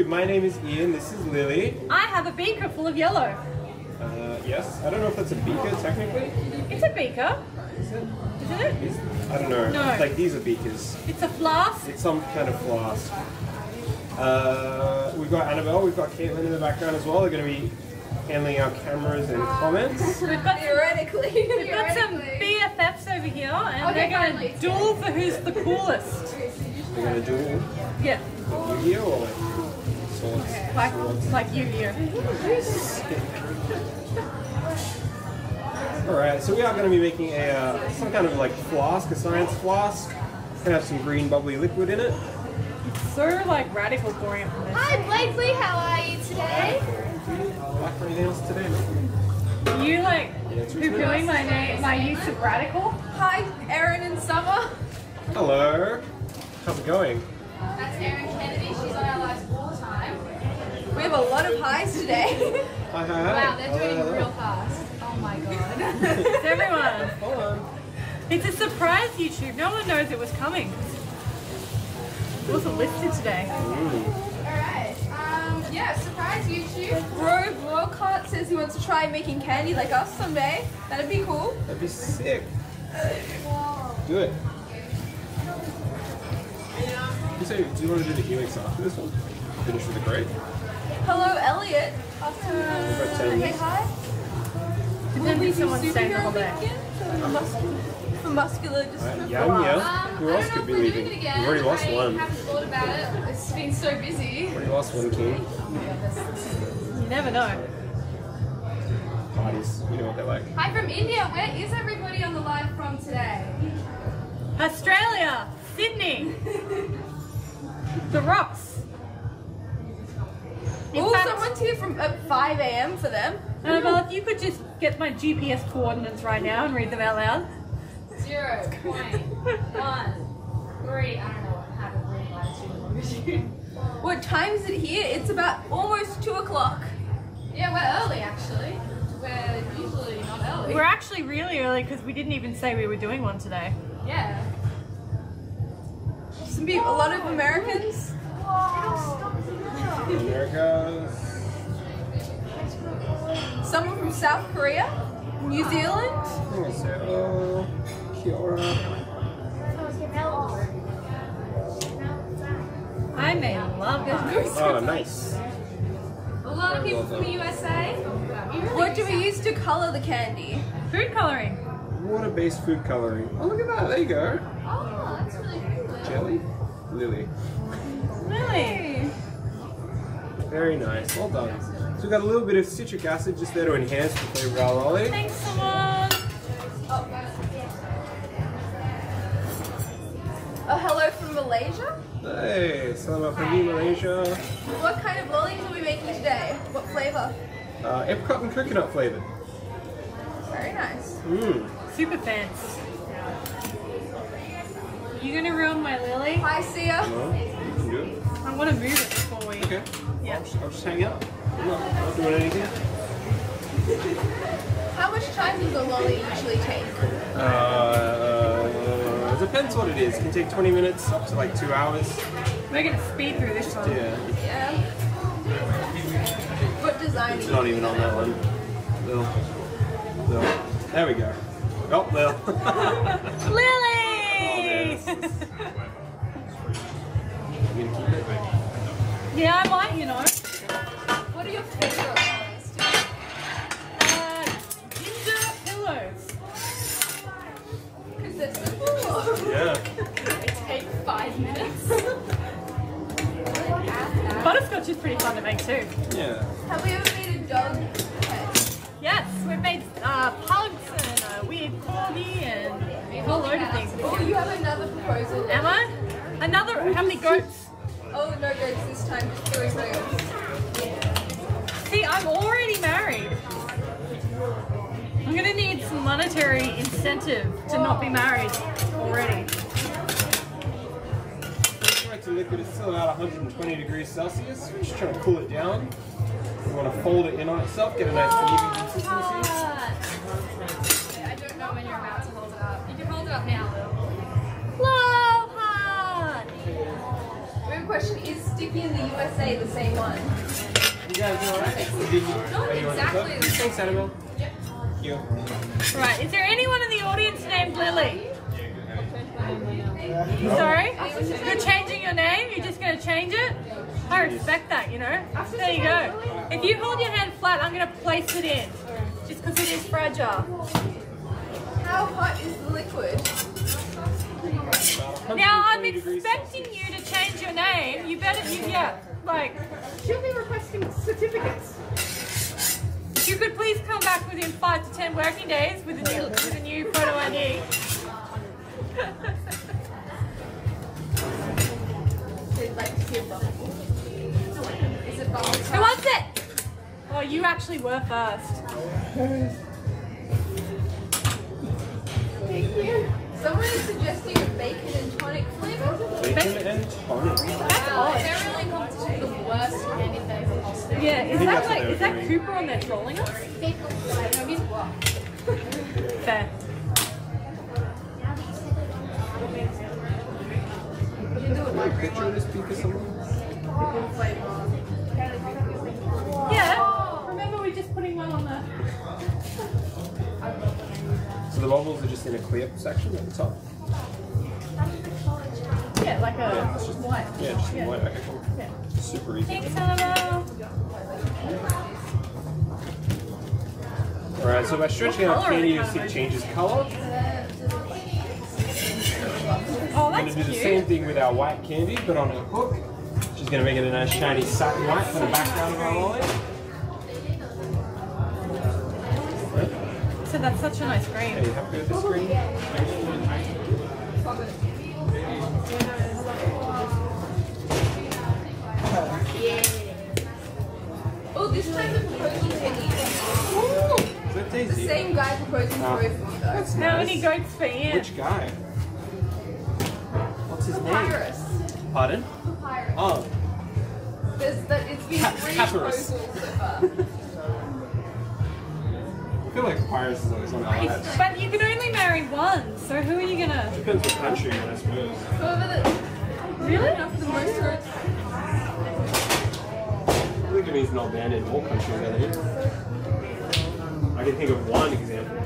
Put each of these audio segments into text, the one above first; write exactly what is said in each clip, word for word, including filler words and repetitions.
Scoop. My name is Ian, this is Lily. I have a beaker full of yellow. Uh, yes. I don't know if that's a beaker, technically. It's a beaker. Is it? Is it? Is, I don't know. No. Like, these are beakers. It's a flask. It's some kind of flask. Uh, we've got Annabelle, we've got Caitlin in the background as well. They're going to be handling our cameras and comments. We've got theoretically. We've got some B F Fs over here, and okay, they're going to duel for who's the coolest. They're going to duel. Yeah. Like Yu-Gi-Oh or like swords? Okay. Like, swords. Like Yu-Gi-Oh. All right, so we are going to be making a uh, some kind of like flask, a science flask. It's going to have some green bubbly liquid in it. It's so like radical boring. Hi Blakely, how are you today? Like for anything else today? You like reviewing my name, my use of radical? Hi, Aaron and Summer. Hello. How's it going? That's Aaron Kennedy. She's on our lives all the time. We have a lot of highs today. Hi, hi, hi. Wow, they're doing hello, real hello. fast. Oh my god. It's everyone. Hello. It's a surprise, YouTube. No one knows it was coming. It wasn't listed today. Mm. Alright. Um, yeah, surprise, YouTube. Bro, Walcott says he wants to try making candy like us someday. That'd be cool. That'd be sick. Do it. So, do you want to do the E-Links after this one? Finish with the grade? Hello, Elliot. After... Uh, okay, hi. Did then someone stay the whole day? For muscular, for muscular just right, for yeah, yeah. Um, Who else could be leaving? We've already lost I one. I haven't thought about it. It's been so busy. We've already lost one, too. You never know. Parties. We know what they're like. Hi from India. Where is everybody on the live from today? Australia. Sydney. The rocks. Oh, someone's here from uh, five A M for them. Annabelle, if you could just get my G P S coordinates right now and read them out loud. Zero point one three. I don't know what happened really last year. What time is it here? It's about almost two o'clock. Yeah, we're early actually. We're usually not early. We're actually really early because we didn't even say we were doing one today. Yeah. Some people, a lot of Americans. Whoa. America. Someone from South Korea, New Zealand. Hello. Kia ora. I may love this. Oh, nice. A lot of people from the U S A. What do we use to color the candy? Food coloring. Water-based food coloring. Oh, look at that. There you go. Oh, that's really cool. Jelly? Lily. Lily! Very nice, well done. So we've got a little bit of citric acid just there to enhance the flavor of our lolly. Thanks someone! Oh. oh, hello from Malaysia? Hey, salam from you, Malaysia. What kind of lollies are we making today? What flavour? Uh, apricot and coconut flavoured. Very nice. Mmm. Super fancy. You gonna ruin my lily? Hi, Sia. No, you can do it. I want to move it before we... Okay. Yeah. I'll, just, I'll just hang out. I'm not, I'm not doing anything. How much time does a lolly usually take? Uh, depends what it is. It can take twenty minutes up to like two hours. We're gonna speed through this one. Yeah. Yeah. What design? It's not even on that one. Lil. Lil. There we go. Oh, Lil. Lily. Yeah, I might, you know. What are your favourite ones? Uh, ginger pillows. Because they're simple. Yeah. They take five minutes. Butterscotch is pretty fun to make too. Yeah. Have we ever made a dog pet? Yes, we've made uh, pugs and a weird corgi and a whole load of things. Oh, you have another proposal. Am I? Another? How many goats? Oh, no goats this time. Three goats. See, I'm already married. I'm going to need some monetary incentive to Whoa. not be married already. The liquid is still about one hundred twenty degrees Celsius. We're just trying to cool it down. We want to fold it in on itself, get a nice even consistency. I don't know when you're about to hold it up. You can hold it up now. Love heart! We've question, is Sticky in the U S A the same one? You guys know, right? Not exactly the same. Thanks, Annabelle. Yep. Yeah. Right, is there anyone in the audience named Lily? Sorry? You're changing your name? You're just going to change it? I respect that, you know? There you go. If you hold your hand flat, I'm going to place it in. Just because it is fragile. How hot is the liquid? Now, I'm expecting you to change your name. You better, you, yeah, like... She'll be requesting certificates. If you could please come back within five to ten working days with a new, with a new photo I D. Who wants it? Oh, you actually were first. Thank you. Someone is suggesting a bacon and tonic flavour. Bacon and tonic? That's odd. They're really competition the worst candy flavour possible. Yeah, is that like, is that Cooper on there trolling us? Fair. Yeah, remember we're just putting one on the... So the bubbles are just in a clear section at the top? Yeah, like a yeah, just, white. Yeah, just yeah. white. Okay, cool. Yeah. Super easy. Thanks, Annabelle. Alright, so by stretching out candy, you see it changes colour. Oh, that's cute. We're going to do the same thing with our white candy, but on a hook. She's going to make it a nice shiny satin white for the background of our lolly. So that's such a nice green. Are you happy with this green? Oh, this time the proposing for Ian. Daisy? The same guy proposing oh. for both of you, though. That's nice. How many goats for Ian? Which guy? What's his Papyrus. name? Pardon? Papyrus. Oh. There's that it's been three proposals so far. I feel like Papyrus is always on our list. But you can only marry one, so who are you gonna? Depends on the country, I suppose. Whoever the really the most. I think it means not banned in all countries, I think. I can think of one example.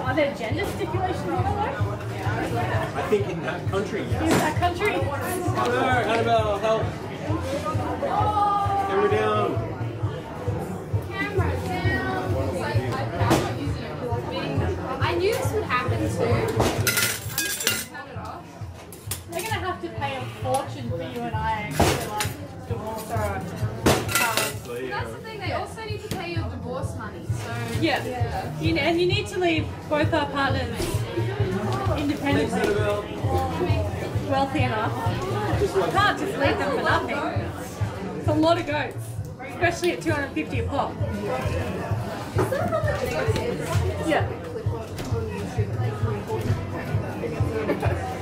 Are there gender stipulations in your life? I think in that country, yes. In that country? Oh no, Annabelle, help! Oh. Camera down! Camera down! Like, I'm not using it for the meeting. I knew this would happen too. I'm just gonna turn it off. They're gonna have to pay a fortune for you and I actually, like, divorce or... That's the thing, they also need to pay your divorce money, so... Yeah, yeah. You, and you need to leave both our partners independently, wealthy enough. You can't just leave them for nothing. It's a lot of goats, especially at two hundred fifty a pop. Is that how much goats is? Yeah.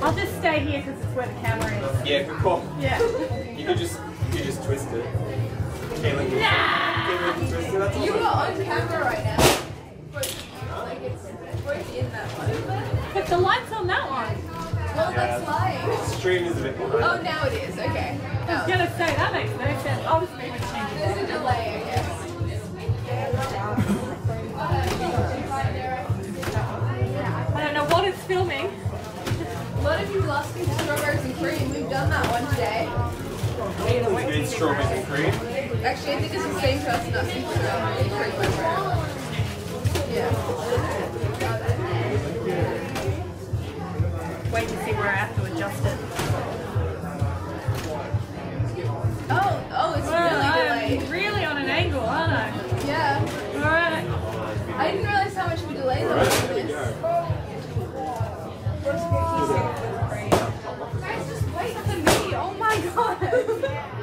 I'll just stay here because it's where the camera is. Yeah, good call. Yeah. You could just, you could just twist it. Caitlin, nah! Caitlin, you are on camera right now. Both, like it's both in that one. But the light's on that one. Well, yeah, that's lying. The stream is a bit behind. Oh, now it is. Okay. Oh. I was going to say, that makes no sense. I'll just move it. There's a delay, I guess. I don't know what it's filming. A lot of people asking for strawberries and cream. We've done that one today. It's strawberries and cream. Actually, I think it's the same person that's in strawberries and cream. Yeah. Wait to see where I have to adjust it. Oh, oh, it's well, really delayed. I'm really on an angle, aren't I? Yeah. Alright. I didn't realize how much we delayed right. this. Guys, just wait for me. Oh my god.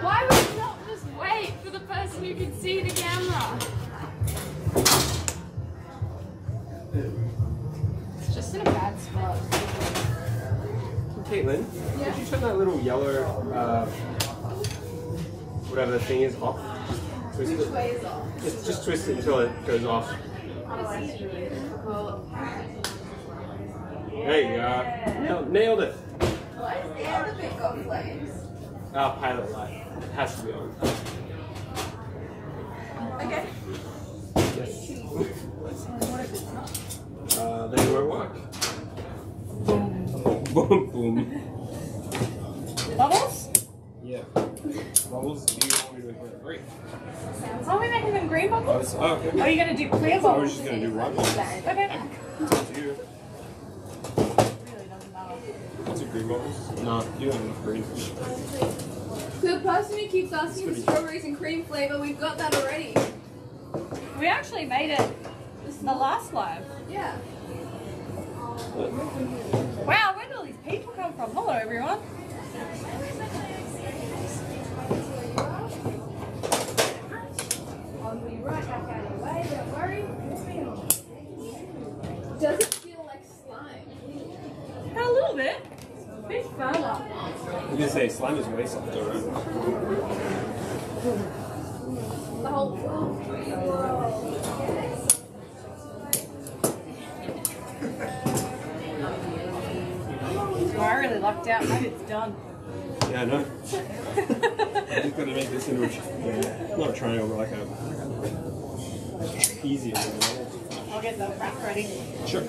Why would you not just wait for the person who can see the camera? It's just in a bad spot. Caitlin, yeah. Could you turn that little yellow, uh, whatever the thing is, off? Twist Which it. way is off? Just, just twist it until it goes off. Oh, There you go. Nailed, nailed it. Why is the other bit got flames? Oh, pilot light. It has to be on. Okay. Yes. What if it's not? Uh, then it won't work. Boom. Boom, boom. Bubbles? Yeah. Bubbles, do you want me to make them green? Why are we making them green bubbles? Oh, okay. Or are you going to do clear bubbles? I was just going to do white bubbles. Okay. It's you. What's a green bubbles? No, you don't have enough green. The person who keeps asking for strawberries and cream flavour, we've got that already. We actually made it the last live. Yeah. Wow, where did all these people come from? Hello, everyone. I'll be right back out of your way, don't worry. Does it feel like slime? A little bit. A bit further. You can say slime is way softer, right? The whole world. I really lucked out. Maybe it's done. Yeah, I know. I'm just going to make this into a, not a triangle, but like a easier one. I'll get the wrap ready. Sure.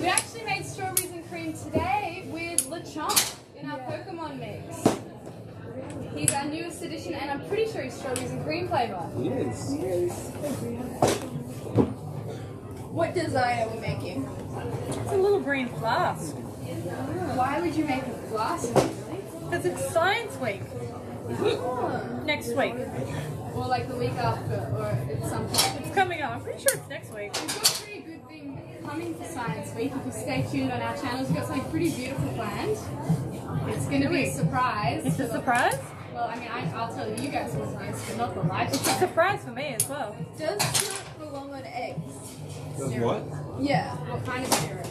We actually made strawberries and cream today with Lechomp in our yeah. Pokemon mix. He's our newest edition, and I'm pretty sure he's strawberries and cream flavour. He is. He is. What design are we making? It's a little green flask. Why would you make a flask? Because it's Science Week. Oh. Next week. Or like the week after, or it's sometime. It's coming up. I'm pretty sure it's next week. We've got a pretty good thing coming for Science Week. If you stay tuned on our channels, we've got something pretty beautiful planned. It's going to be a surprise. It's a surprise? Well, I mean, I, I'll tell you guys what's nice, but not the light. It's a surprise for me as well. It does not belong on eggs. Does what? Yeah. What kind of syrup?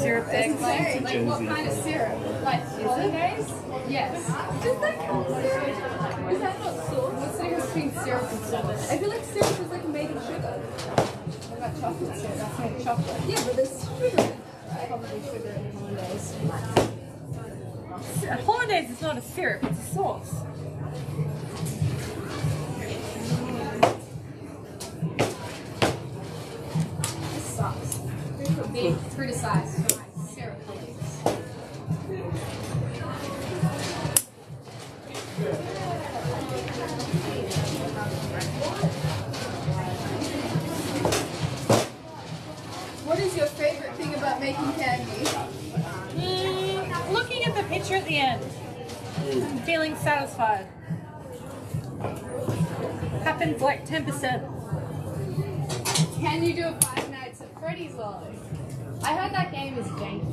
Syrup eggs? Like, like what kind of syrup? Like holidays? Yes. Does that count as syrup? Is that not sauce? What's the difference between syrup and sauce? I feel like syrup is like made of sugar. What about chocolate syrup? That's made of chocolate. Yeah, but there's sugar. I probably sugar in holidays. Holidays is not a syrup, it's a sauce. This sucks. Being criticized for my syrup colors. What is your favourite thing about making candy? Mm, looking at the picture at the end. Mm. Feeling satisfied. Happens like ten percent. Can you do a Five Nights at Freddy's lolly? I heard that game is janky.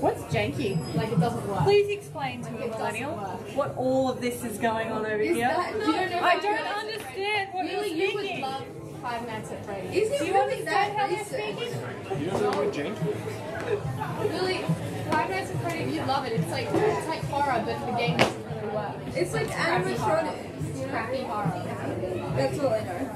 What's janky? Like it doesn't work. Please explain to like me, millennial, what all of this is going on over is here. That, no, you don't know I don't understand what you're speaking. Five Nights at Freddy's. Is it really that how they're speaking? You don't know what janky is? Really, Five Nights at Freddy's, you love it. It's like it's like horror, but the game doesn't really work. It's like animatronics. Crappy horror. That's all I know.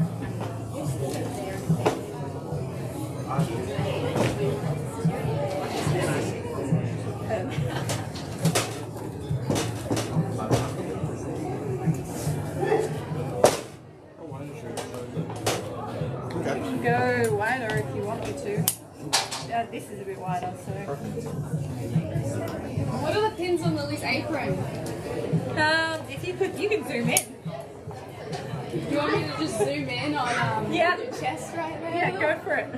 Go wider if you want me to. Uh, this is a bit wider, so. What are the pins on Lily's apron? Um, if you could, you can zoom in. You want me to just zoom in on um, yeah. your chest right there? Yeah, go for it.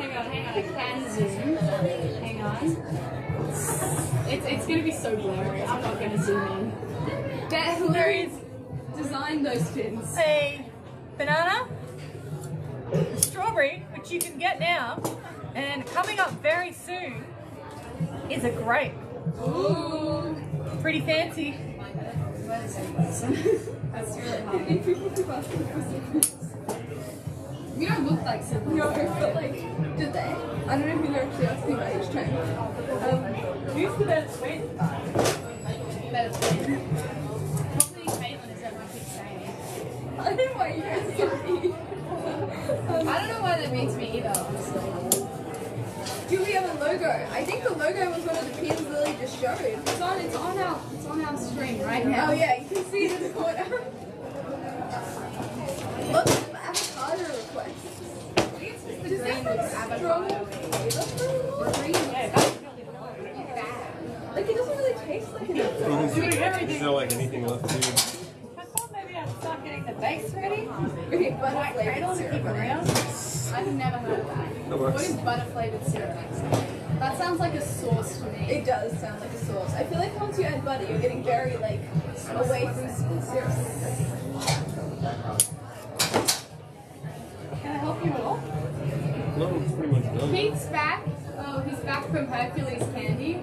Hang on, hang on, I can zoom. Hang on. It's, it's going to be so blurry, I'm not going to zoom in. That Lily's designed those pins. A banana? Strawberry, which you can get now, and coming up very soon is a grape. Ooh, pretty fancy. That's really hard. You don't look like siblings. No, but like, did they? I don't know if you know actually asked me about each time. Um, who's the best win? better plan. Hopefully Caitlin is at my feet saying it. I don't know why you're sorry. I don't know why that makes me either, honestly. Do we have a logo? I think the logo was one of the pins Lily just showed. It's on, it's on our, it's on our screen right now. Oh yeah, you can see it in the corner. Lots of avocado requests. Does that look strong? It looks really nice. Yeah, that's really nice. Like, it doesn't really taste like an avocado. It's doing everything. Is there like anything left to do? I thought maybe I'd start getting the base ready. Really, butter flavored syrup around. I've never heard of that. That works. What is butter flavored syrup? That sounds like a sauce to me. It does sound like a sauce. I feel like once you add butter, you're getting very, like, away from syrup. Can I help you at all? No, it's pretty much done. Keith's back. Oh, he's back from Hercules Candy.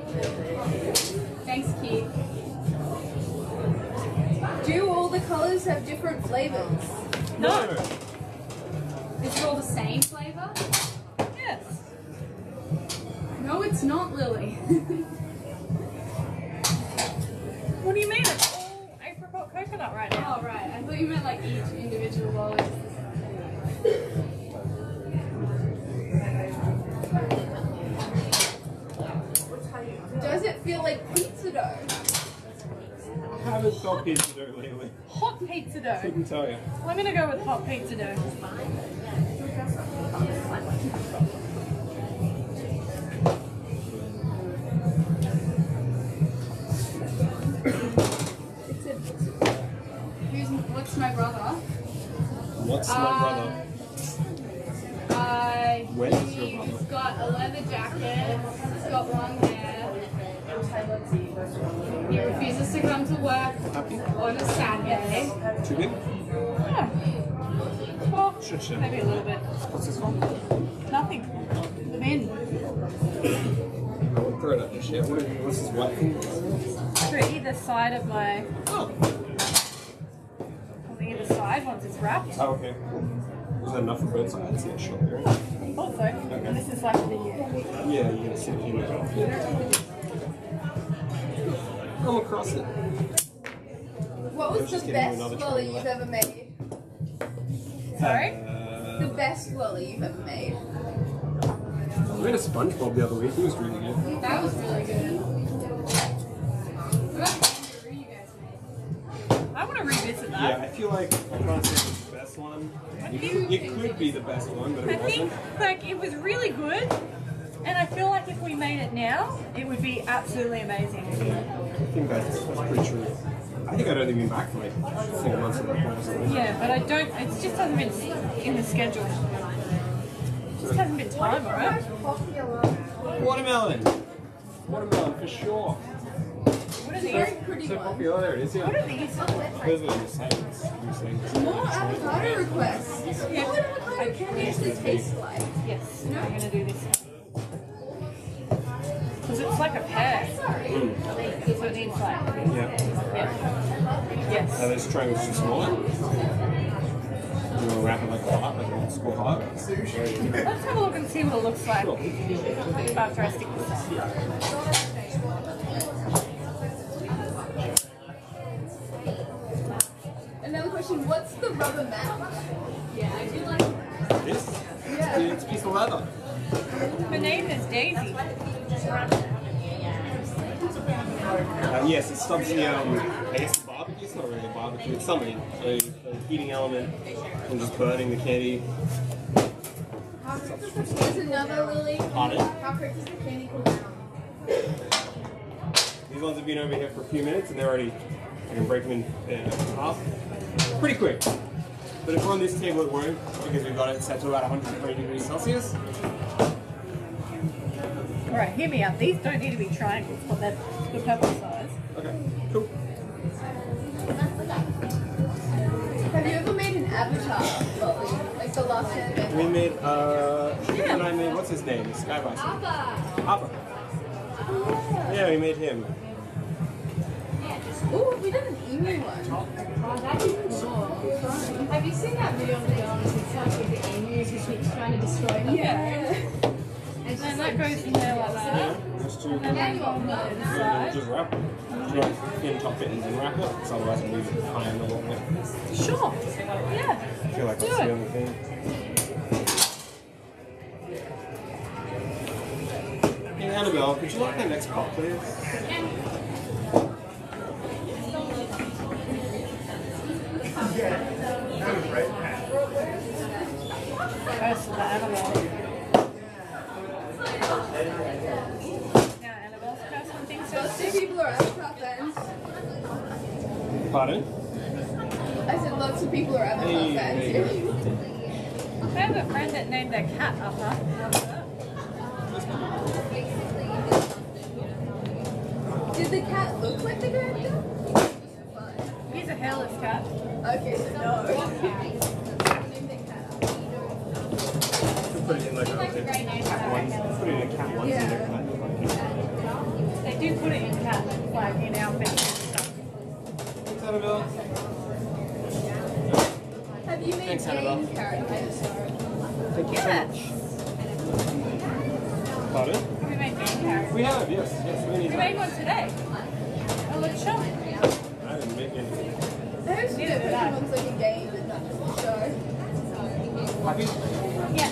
Thanks, Keith. Do all the colours have different flavours? No. Is it all the same flavour? Yes. No, it's not, Lily. What do you mean? It's all apricot coconut right now. Oh, right. I thought you meant like each individual bowl is the same. Does it feel like pizza dough? I haven't got pizza dough lately. Hot pizza dough? I couldn't tell you. Well, I'm going to go with hot pizza dough. Who's, what's my brother? What's my um, brother? Uh, he's got a leather jacket, he's got long hair, he refuses to come to work on a Saturday. Too big? Yeah. Well, maybe a little bit. What's this one? Nothing. The men. I won't throw it up just yet. What's this white thing? Through either side of my... Oh. On the either side once it's wrapped. Oh, okay. Is that enough for both sides? Yeah, sure. I thought so. Okay. And this is like the... Yeah, yeah you're going to sit here now. Yeah. Come across it. What was, was the best lolly you've ever made? Sorry? Uh, the best lolly you've ever made. We made a Spongebob the other week. It was really good. That was really good. What about the kangaroo you guys made? I want to revisit that. Yeah, I feel like... I'm trying to say one. It, it could be the best one, but it I wasn't. I think like it was really good, and I feel like if we made it now, it would be absolutely amazing. Yeah, I think that's, that's pretty true. I think I'd only been back for like four months at that point. Yeah, but I don't. It just hasn't been in the schedule. It just hasn't been time, right? Watermelon, watermelon for sure. What are these? Very pretty so popular, there it is, yeah. What are these? Those are the sayings. More avocado requests. Yeah. What avocado can actually taste like? Yes. No? I'm going to do this. Because it's like a pear. Mm. It's what it needs like. Yeah. Yeah. Yes. Are those triangles too small? You want to wrap it like a heart, like a school heart? Let's have a look and see what it looks like. Sure. After I stick with this. What's the rubber mat? Yeah, I do like this. Yeah. It's a piece of leather. Her name is Daisy. Uh, yes, it stops the, um, I guess the barbecue. It's not really a barbecue, it's something. So, the heating element and just burning the candy. How quick does the candy cool down? How quick does the candy cool down? These ones have been over here for a few minutes and they're already, I can break them in uh, half. Pretty quick, but if we're on this table it won't because we've got it set to about one hundred three degrees Celsius. Alright, hear me out. These don't need to be triangles, but they're the purple size. Okay, cool. Have you ever made an avatar? Like the last time we made, uh, yeah. and I made, what's his name? Sky Bison. Appa. Appa. Oh. Yeah, we made him. Oh, we did an emu one. Oh, that is cool. Have you seen that video of the arms? It's like the emus which keeps trying to destroy them. Yeah. And then that goes in there like that. And then that goes on the inside. Just wrap it. Just in top fittings and wrap it. Because otherwise it'll leave it behind a long way. Sure. Yeah. I feel like that's the only thing. Hey, Annabelle, could you like the next pop, please? Yeah. First, the animal. Pardon? I said lots of people are Appa hey, fans. Hey. I have a friend that named their cat Appa. Did the cat look like the character? He's a hairless cat. Okay, so no. Put it in like a cat ones. Put it in a cat ones. Yeah. They do put it in cat like in our face. Annabelle. Have you made game characters? Thank you yeah. so much. Pardon? Have we made game characters? We have, yes. yes we, we made one today. Oh, let's show it. I didn't make anything. Those two ones like a game and not just a show. Happy? Yes.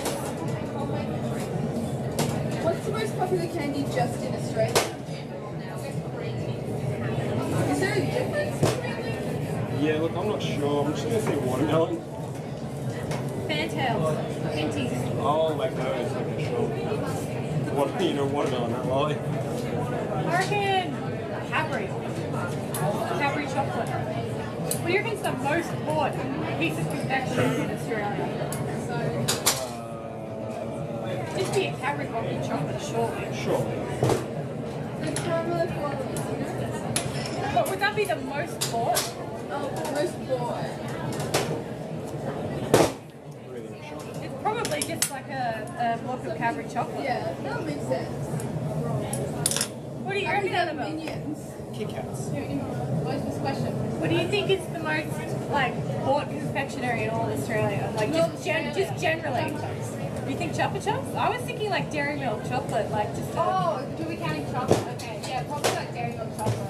What's the most popular candy just in Australia? Is there a difference? Yeah, look, I'm not sure. I'm just going to say watermelon. Fantails. Fenties. Oh, like those. Okay, sure. What, you know, watermelon, that lolly. I reckon Cadbury. Cadbury chocolate. What do you reckon's the most bought piece of confectionery in Australia? So, uh, just be a Cadbury coffee chocolate, surely. Sure. The caramel coffee. But would that be the most bought? Oh, most bored. It's probably just like a, a block of Cadbury chocolate. Yeah, that makes sense. What do you reckon, Annabelle? Minions. Kit Kats. What's this question? What do you think is the most like bought confectionery in all of Australia? Like just gen just generally. Do you think Chupa Chups? I was thinking like dairy milk chocolate, like just. Oh, do we count chocolate? Okay, yeah, probably like dairy milk chocolate.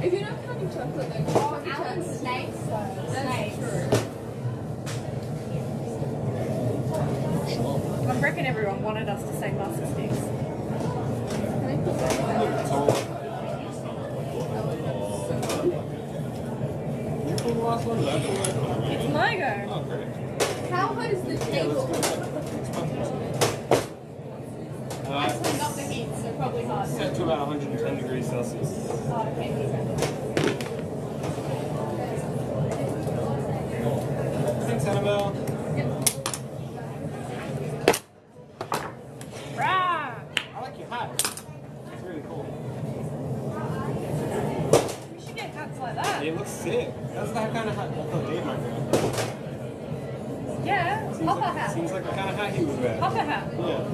If you're not counting chocolate, then oh, Alan's snakes. Snakes. True. I reckon everyone wanted us to say master sticks. It's my go. How hot is the table? Uh, I turned up the heat, so probably hot. Set to about one hundred ten degrees Celsius. Oh, okay. Thanks, Annabelle. Yep. Rah! I like your hat. It's really cool. We should get hats like that. It looks sick. That's the kind of hat Papa Dave might wear. Yeah, seems Papa like, hat. Seems like the kind of hat he would wear. Papa hat. Yeah.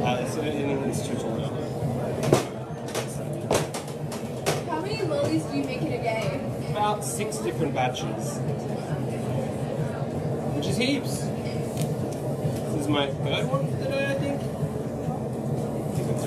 Uh, so it's how many lollies do you make in a day? About six different batches. Which is heaps. This is my third one for the day, I think. I think that's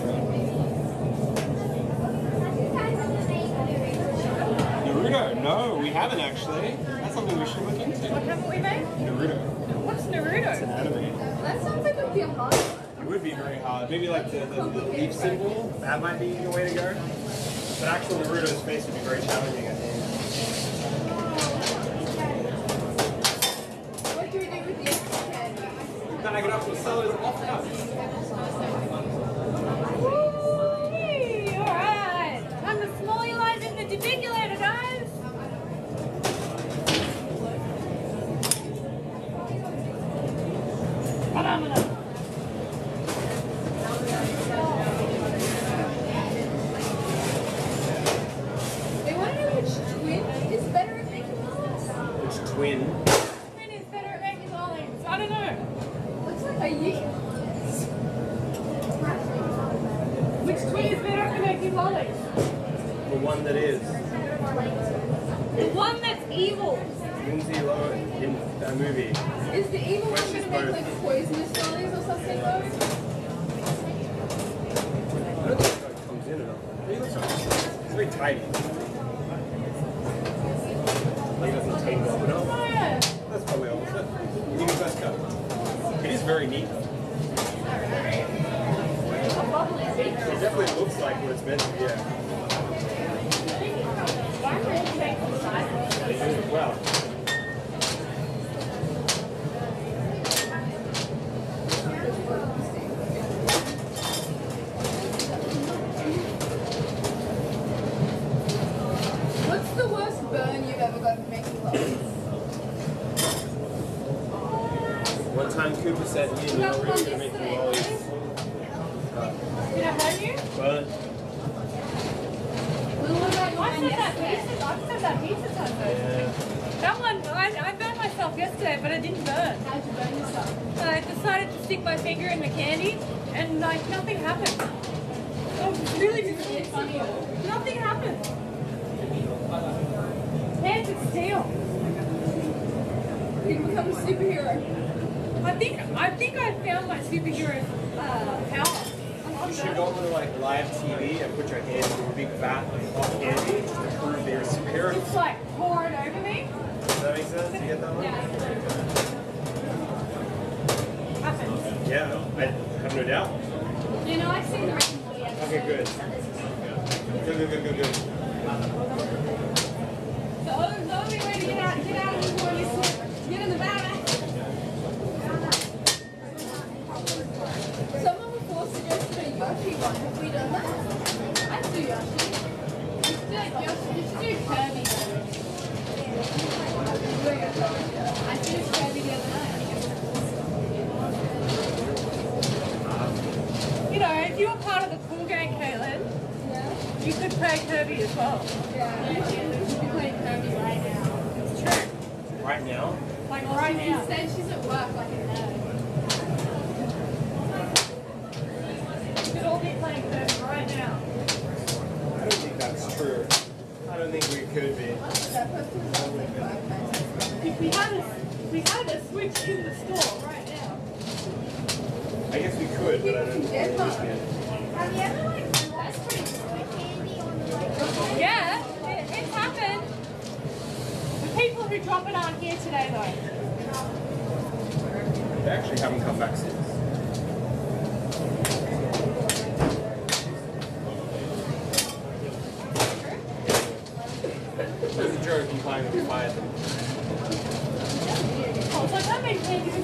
right. Naruto? No, we haven't actually. That's something we should look into. What haven't we made? Naruto. What's Naruto? It's an anime. That sounds like it would be a hard one. It would be very hard. Maybe like the, the, the leaf symbol, that might be the way to go. But actual Naruto's face would be very challenging, I think. What do we do with the extra candy? Bag it up with sellers and off cups. Woo! Alright! I'm the smallie lies in the defibrillator, guys! Phenomenal! The one that is. The one that's evil. Lindsay Lohan in that movie. Is the evil one going to make like poisonous lilies or something though? I don't think it comes in enough. It looks like it's very tidy. Like it doesn't tighten up enough. That's probably all of it. You can best cut. It is very neat though. It definitely looks like what it's meant to be, yeah. Wow. What's the worst burn you've ever gotten making love? One time Cooper said you didn't know really to make lollies. Did I hurt you? Burn. I said that pizza, I said that pizza time though. Yeah. That one, I, I burned myself yesterday, but I didn't burn. How'd you burn yourself? So I decided to stick my finger in the candy, and like nothing happened. I was really really funny. Nothing happened. Hands of steel. You become a superhero. I think I think I found my superhero uh, power. You should go to like live T V and put your hands in a big vat of like, candy just to prove that you're a superhero. Just like pour it over me. Does that make sense? You get that one? Yeah. Happens. Yeah, I have no doubt. You know, I've seen the rest of the episode. Okay, good. Good, good, good, good, good. The only way to get out, get out of this one is to get in the vat. Someone was forced to go to Yoshi one, have we done that? I'd do Yoshi. You should do Yoshi, you should do Kirby. I did Kirby the other night. You know, if you were part of the cool gang, Caitlin, yeah. You could play Kirby as well. Yeah, you should be playing Kirby right now. It's true. Right now? Like well, right now. Instead she's at work like a nerd. Like this right now. I don't think that's true. I don't think we could be. If we had a, we had a switch in the store right now. I guess we could, but I don't think we could. Have you ever like lost candy on the like? Yeah, it, it's happened. The people who drop it aren't here today though. They actually haven't come back since. I can't remember even,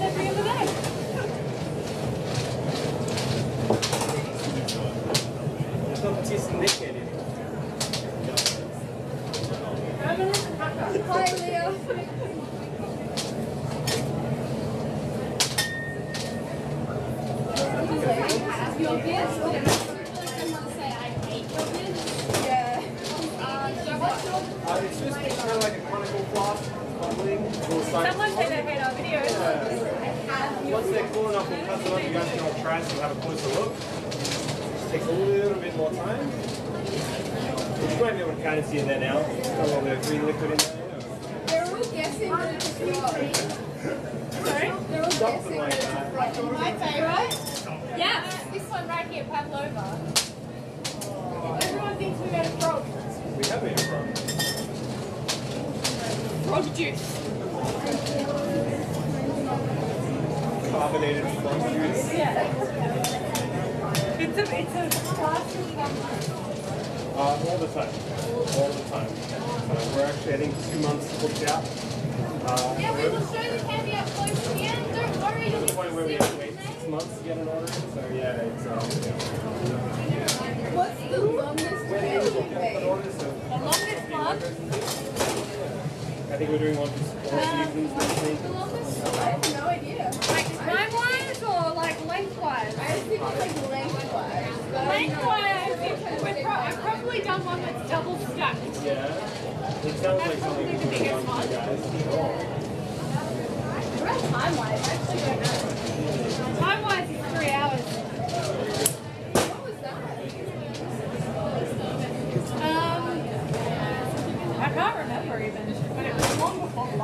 but it was long.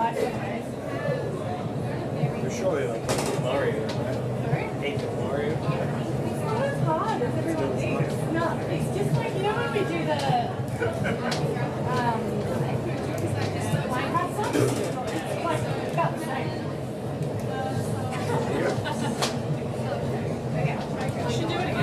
For sure, you're like Paper Mario, right? Sorry? Paper Mario. It's not as hard as everyone thinks. No, it's just like, you know when we do the um, Minecraft stuff? It's like about the same. Okay, we should do it again.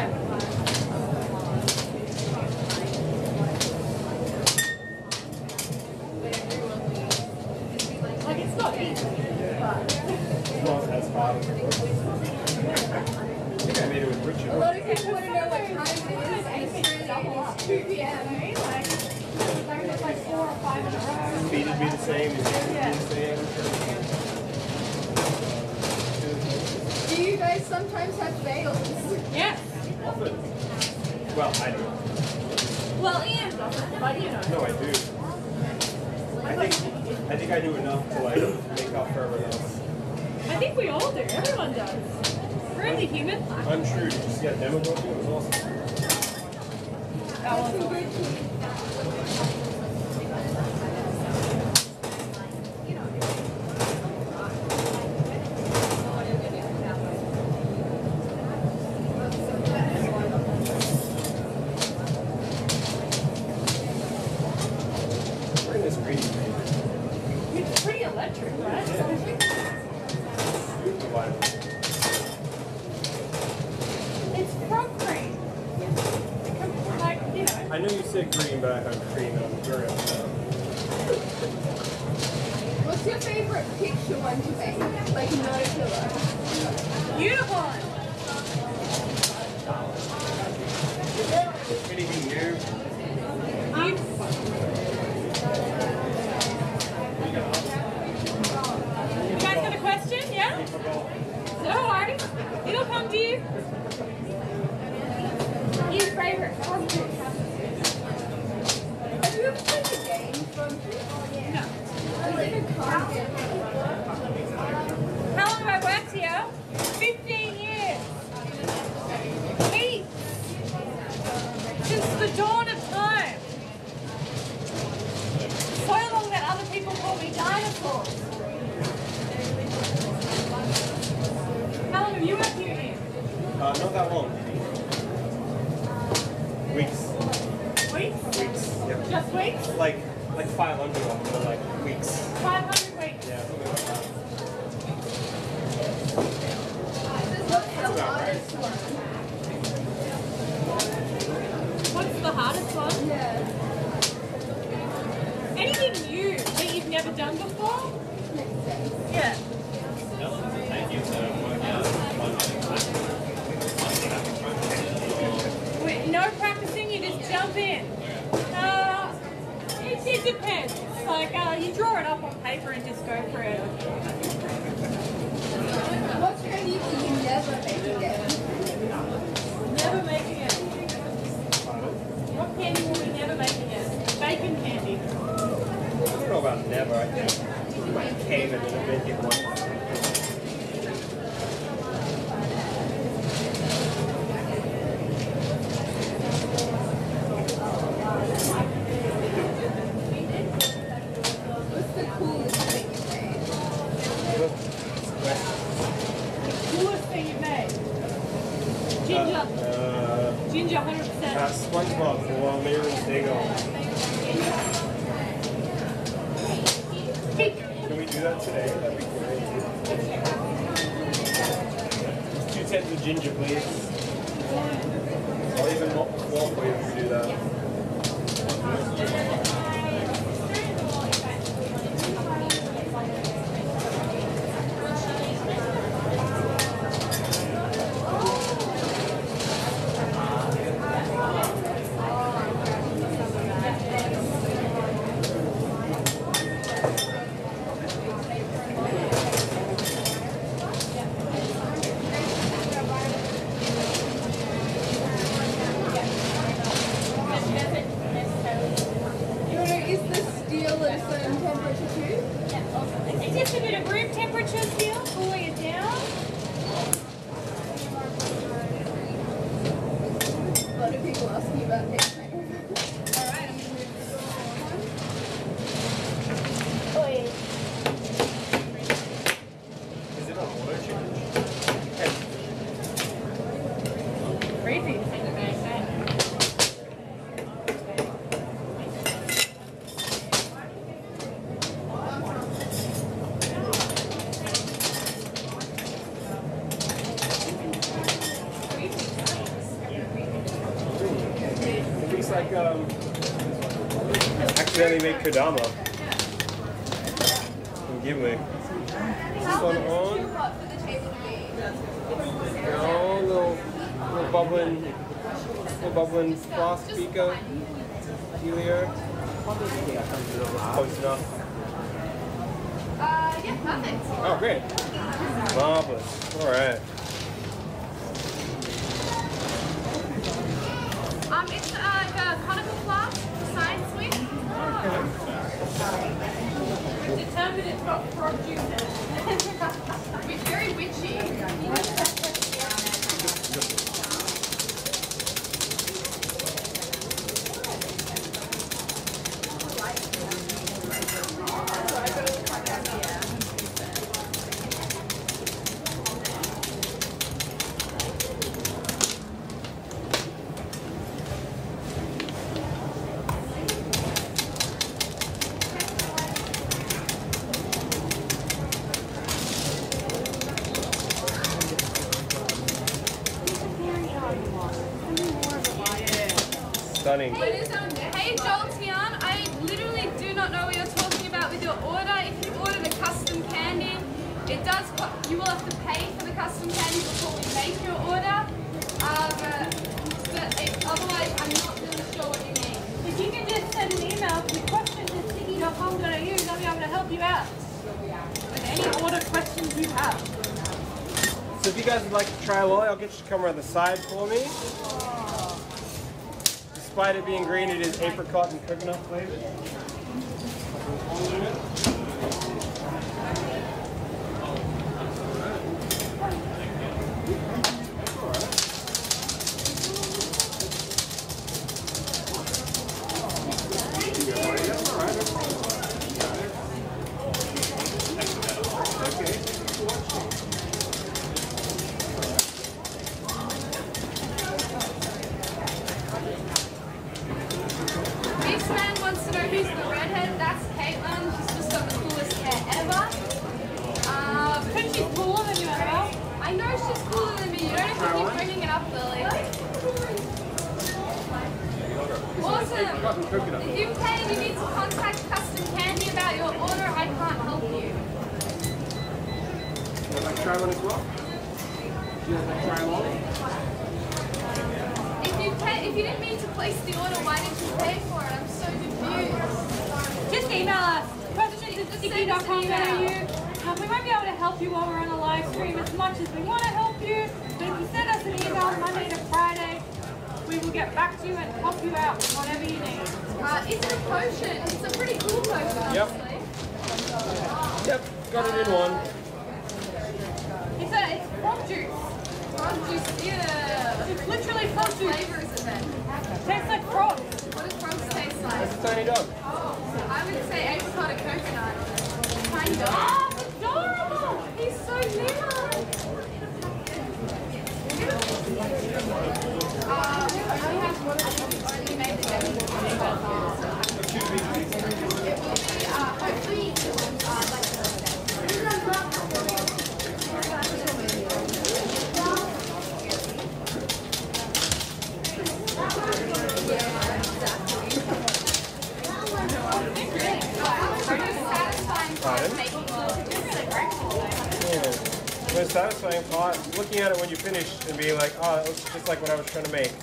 accidentally made Kodama. Forgive me. This one on. No, little, little bubbling, little bubbling frost beaker. Helio. Close enough. Uh, yeah, perfect. Oh, great. Marvelous. All right. Um, it's like uh, a conical flask, side swing. Oh. It's determined it's got frog juice in it. It's very witchy. What is on there? Hey Jolteon, I literally do not know what you're talking about with your order. If you ordered a custom candy, it does. You will have to pay for the custom candy before we make your order. Um, but it, otherwise, I'm not really sure what you mean. If you can just send an email to questions at sticky dot com dot a u, they'll be able to help you out with any order questions you have. So if you guys would like to try Lolly, I'll get you to come around the side for me. Despite it being green, it is apricot and coconut flavored. Trying to make. As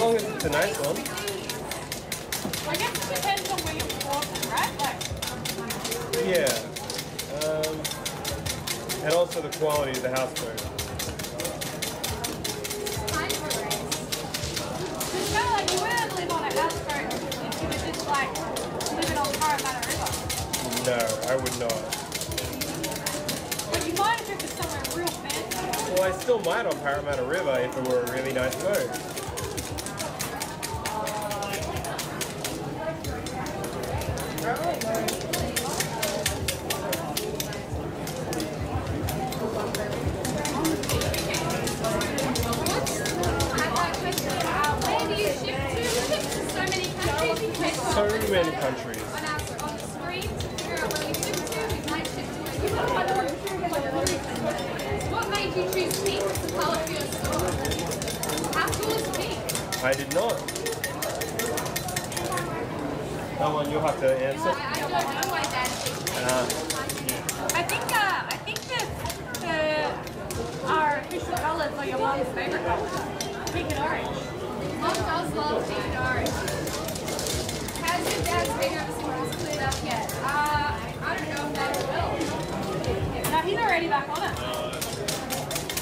long as it's a nice one. I guess it depends on where you're walking. Yeah. Um, and also the quality of the house bird. Because no, like, you wouldn't live on a house bird if you were just, like, living on fire by the river. No, I would not. But you might if it was somewhere real fancy. Well, I still might on Parramatta River if it were a really nice boat. Where do you ship to? So many countries. So many countries. On our on the screen to figure out where you ship to, we might ship to. What made you choose pink as the colour for your school? How cool is pink? I did not. Come on, you'll have to answer. I, I don't know why Dad picked pink. Uh, I think uh, I think the, the our official colours are your mom's favourite colour. Pink and orange. Mom does love pink and orange. Has your dad's favourite ever seen us cleared up yet? Uh, I don't know if that will. No, he's already back on it.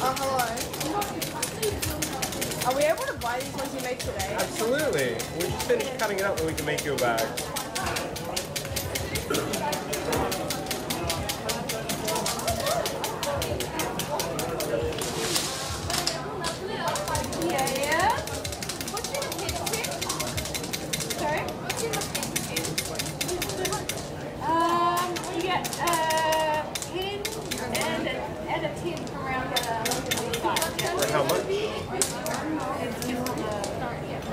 Oh, hello. Are we able to buy these ones you made today? Absolutely. We just finished cutting it up and we can make you a bag. Yeah, yeah. What's in the picture? Sorry? What's in the picture? Um, you get, uh... And a tin from around the side. How much? It's just the start, yeah.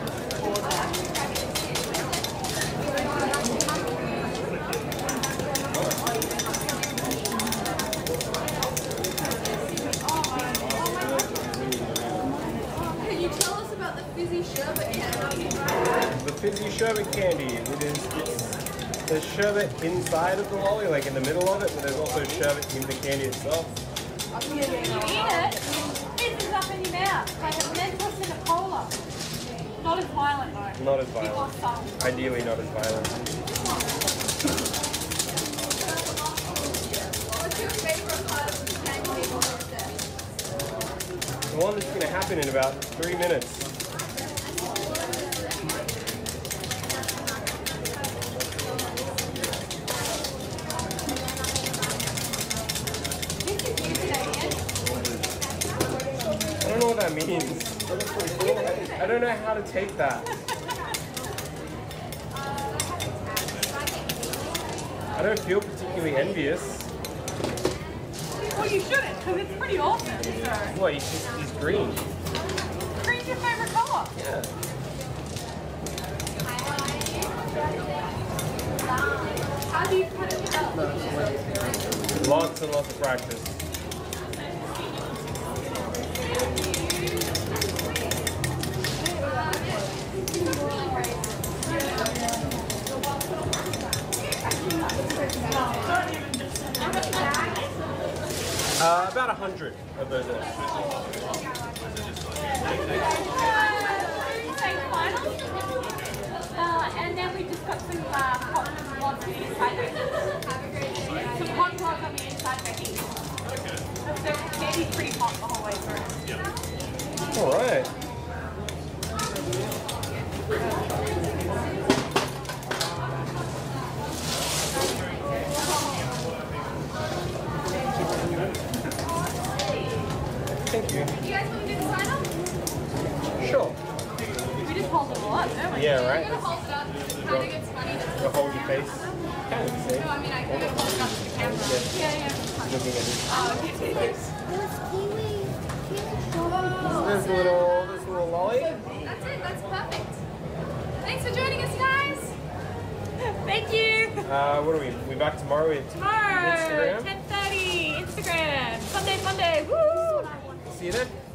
Can you tell us about the fizzy sherbet candy? The fizzy sherbet candy, it is... There's sherbet inside of the lolly, like in the middle of it, but there's also sherbet in the candy itself. You eat it, it fizzes up in your mouth, like a Mentos and a cola. Not as violent though. Not as violent. Ideally not as violent. What's your favourite part of the candy? The one that's going to happen in about three minutes. I mean, I don't know how to take that. I don't feel particularly envious. Well, you shouldn't, because it's pretty awesome. So. What? He's, just, he's green. Green's your favorite color. Yeah. How do you cut it out? Lots and lots of practice. Uh, about a hundred of those. Uh, and then we just got some uh, hot rods on the inside. Some hot rods on the inside, I think. So Katie's pretty hot the whole way through. All right. Thank you. Do you guys want to do the sign up? Sure. We just hold it all up, don't we? Yeah, right. We're going to hold it up. It kind of gets funny. You'll hold your face. Kind of safe. No, I mean, I could hold it up to the camera. Yeah, yeah. yeah. Looking at it. Oh, okay. Thanks. Oh, there's a little, there's a little lolly. That's it. That's perfect. Thanks for joining us, guys. Thank you. Uh, what are we? We're back tomorrow at tomorrow, Instagram? ten thirty. Instagram. Sunday, Monday. Woo! See you then.